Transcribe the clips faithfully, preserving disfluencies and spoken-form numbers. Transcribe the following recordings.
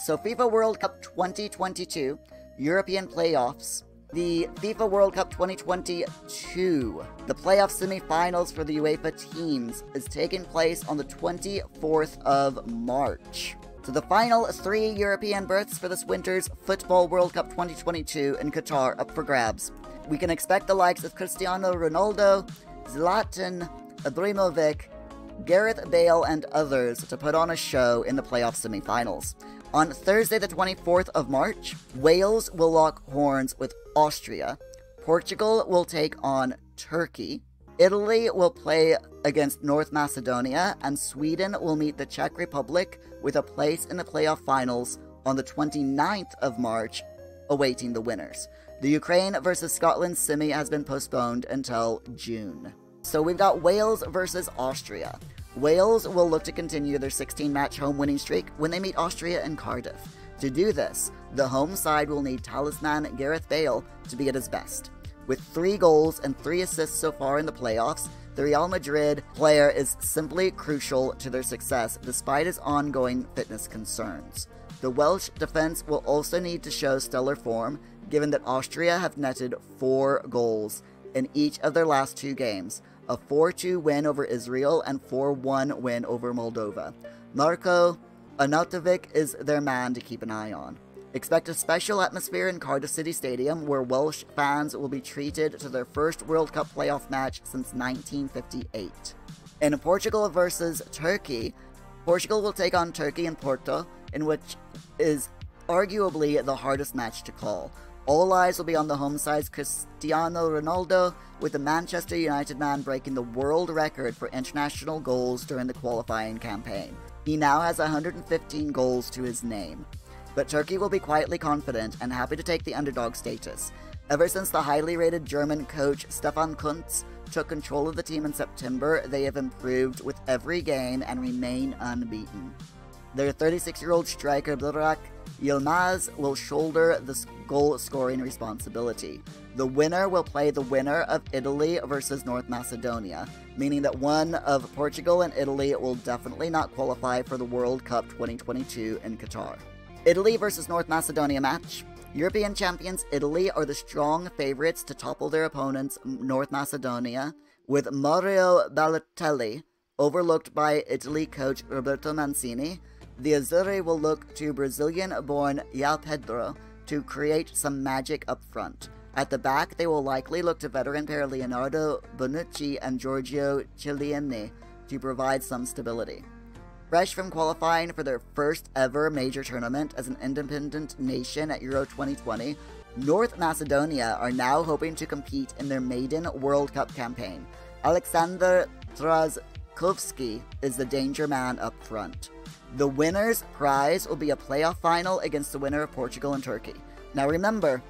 So FIFA World Cup twenty twenty-two, European playoffs, the FIFA World Cup twenty twenty-two, the playoff semi-finals for the UEFA teams is taking place on the twenty-fourth of March. So the final three European berths for this winter's Football World Cup twenty twenty-two in Qatar up for grabs. We can expect the likes of Cristiano Ronaldo, Zlatan Ibrahimovic, Gareth Bale, and others to put on a show in the playoff semi-finals. On Thursday the twenty-fourth of March, Wales will lock horns with Austria, Portugal will take on Turkey, Italy will play against North Macedonia, and Sweden will meet the Czech Republic with a place in the playoff finals on the twenty-ninth of March, awaiting the winners. The Ukraine versus Scotland semi has been postponed until June. So we've got Wales versus Austria. Wales will look to continue their sixteen match home winning streak when they meet Austria in Cardiff. To do this, the home side will need talisman Gareth Bale to be at his best. With three goals and three assists so far in the playoffs, the Real Madrid player is simply crucial to their success despite his ongoing fitness concerns. The Welsh defense will also need to show stellar form, given that Austria have netted four goals in each of their last two games, a four two win over Israel and four one win over Moldova. Marko Arnautović is their man to keep an eye on. Expect a special atmosphere in Cardiff City Stadium, where Welsh fans will be treated to their first World Cup playoff match since nineteen fifty-eight. In Portugal versus Turkey, Portugal will take on Turkey in Porto, in which is arguably the hardest match to call. All eyes will be on the home side's Cristiano Ronaldo, with the Manchester United man breaking the world record for international goals during the qualifying campaign. He now has one hundred fifteen goals to his name. But Turkey will be quietly confident and happy to take the underdog status. Ever since the highly rated German coach Stefan Kuntz took control of the team in September, they have improved with every game and remain unbeaten. Their thirty-six-year-old striker Burak Yilmaz will shoulder the goal-scoring responsibility. The winner will play the winner of Italy versus North Macedonia, meaning that one of Portugal and Italy will definitely not qualify for the World Cup twenty twenty-two in Qatar. Italy versus North Macedonia match. European champions Italy are the strong favorites to topple their opponents North Macedonia, with Mario Balotelli overlooked by Italy coach Roberto Mancini. The Azzurri will look to Brazilian-born Joao Pedro to create some magic up front. At the back, they will likely look to veteran pair Leonardo Bonucci and Giorgio Chiellini to provide some stability. Fresh from qualifying for their first ever major tournament as an independent nation at Euro twenty twenty, North Macedonia are now hoping to compete in their maiden World Cup campaign. Aleksandar Trajkovski is the danger man up front. The winner's prize will be a playoff final against the winner of Portugal and Turkey. Now remember,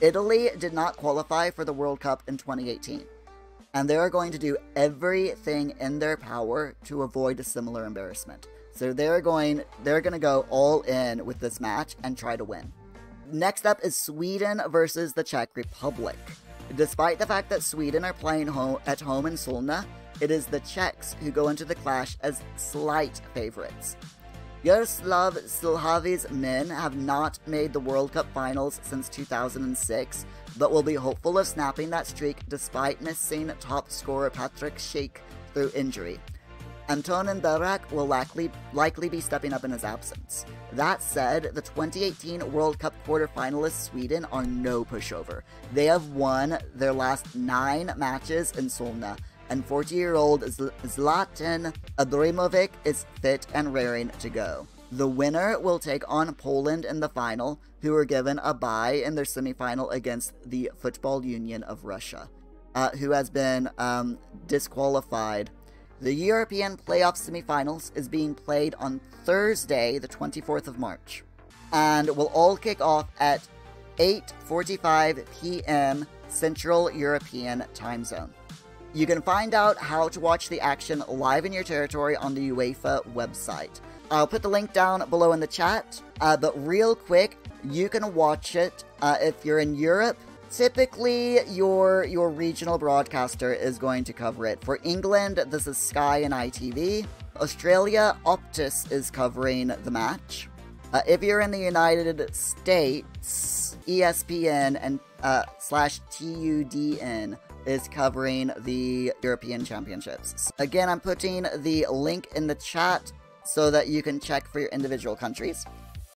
Italy did not qualify for the World Cup in twenty eighteen, and they are going to do everything in their power to avoid a similar embarrassment. So they're going, they're going to go all in with this match and try to win. Next up is Sweden versus the Czech Republic. Despite the fact that Sweden are playing home, at home in Solna, it is the Czechs who go into the clash as slight favorites. Jaroslav Silhavi's men have not made the World Cup finals since two thousand six, but will be hopeful of snapping that streak despite missing top scorer Patrick Schick through injury. Antonin Barak will likely, likely be stepping up in his absence. That said, the twenty eighteen World Cup quarterfinalists Sweden are no pushover. They have won their last nine matches in Solna, and forty-year-old Zlatan Ibrahimovic is fit and raring to go. The winner will take on Poland in the final, who are given a bye in their semifinal against the Football Union of Russia, uh, who has been um, disqualified. The European playoff semifinals is being played on Thursday, the twenty-fourth of March, and will all kick off at eight forty-five p m Central European Time Zone. You can find out how to watch the action live in your territory on the UEFA website. I'll put the link down below in the chat, uh, but real quick, you can watch it uh, if you're in Europe. Typically, your, your regional broadcaster is going to cover it. For England, this is Sky and I T V. Australia, Optus is covering the match. Uh, if you're in the United States, E S P N and uh, slash T U D N is covering the European Championships. Again, I'm putting the link in the chat so that you can check for your individual countries.